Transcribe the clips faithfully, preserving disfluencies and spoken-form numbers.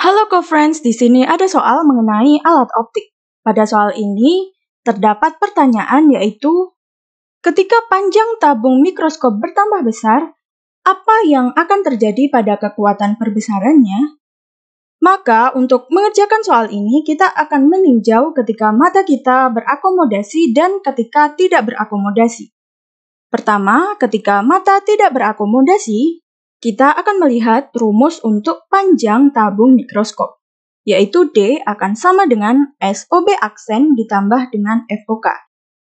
Halo co-friends, di sini ada soal mengenai alat optik. Pada soal ini, terdapat pertanyaan yaitu, ketika panjang tabung mikroskop bertambah besar, apa yang akan terjadi pada kekuatan perbesarannya? Maka, untuk mengerjakan soal ini, kita akan meninjau ketika mata kita berakomodasi dan ketika tidak berakomodasi. Pertama, ketika mata tidak berakomodasi, kita akan melihat rumus untuk panjang tabung mikroskop, yaitu D akan sama dengan S O B aksen ditambah dengan F O K.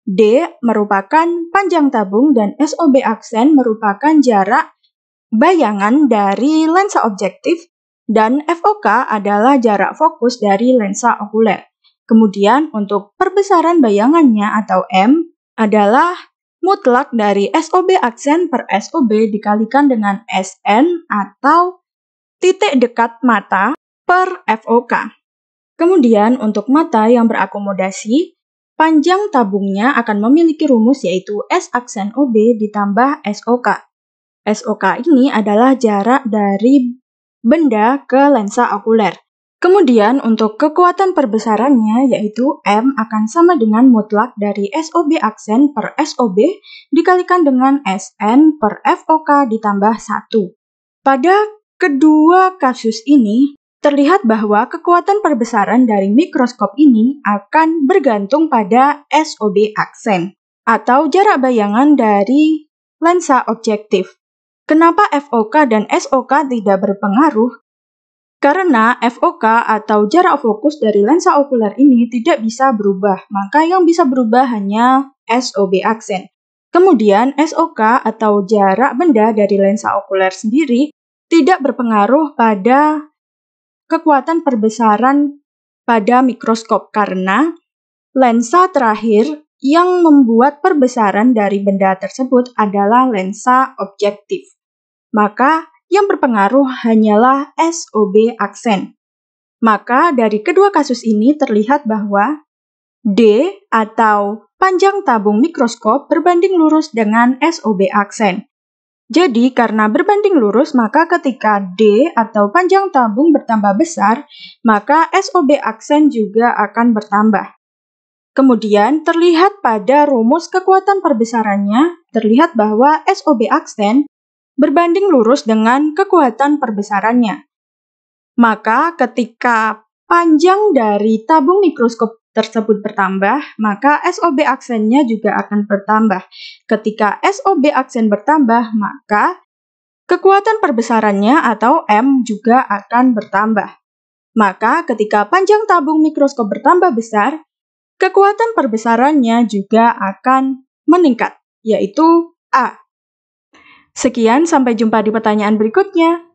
D merupakan panjang tabung dan S O B aksen merupakan jarak bayangan dari lensa objektif dan F O K adalah jarak fokus dari lensa okuler. Kemudian untuk perbesaran bayangannya atau M adalah mutlak dari S O B aksen per S O B dikalikan dengan S N atau titik dekat mata per F O K. Kemudian untuk mata yang berakomodasi, panjang tabungnya akan memiliki rumus yaitu S aksen O B ditambah S O K. S O K ini adalah jarak dari benda ke lensa okuler. Kemudian untuk kekuatan perbesarannya yaitu M akan sama dengan mutlak dari S O B aksen per S O B dikalikan dengan S N per F O K ditambah satu. Pada kedua kasus ini, terlihat bahwa kekuatan perbesaran dari mikroskop ini akan bergantung pada S O B aksen atau jarak bayangan dari lensa objektif. Kenapa F O K dan S O K tidak berpengaruh? Karena F O K atau jarak fokus dari lensa okuler ini tidak bisa berubah, maka yang bisa berubah hanya S O B aksen. Kemudian S O K atau jarak benda dari lensa okuler sendiri tidak berpengaruh pada kekuatan perbesaran pada mikroskop karena lensa terakhir yang membuat perbesaran dari benda tersebut adalah lensa objektif. Maka yang berpengaruh hanyalah S O B aksen. Maka dari kedua kasus ini terlihat bahwa D atau panjang tabung mikroskop berbanding lurus dengan S O B aksen. Jadi karena berbanding lurus maka ketika D atau panjang tabung bertambah besar, maka S O B aksen juga akan bertambah. Kemudian terlihat pada rumus kekuatan perbesarannya, terlihat bahwa S O B aksen berbanding lurus dengan kekuatan perbesarannya. Maka ketika panjang dari tabung mikroskop tersebut bertambah, maka S O B aksennya juga akan bertambah. Ketika S O B aksen bertambah, maka kekuatan perbesarannya atau M juga akan bertambah. Maka ketika panjang tabung mikroskop bertambah besar, kekuatan perbesarannya juga akan meningkat, yaitu A. Sekian, sampai jumpa di pertanyaan berikutnya.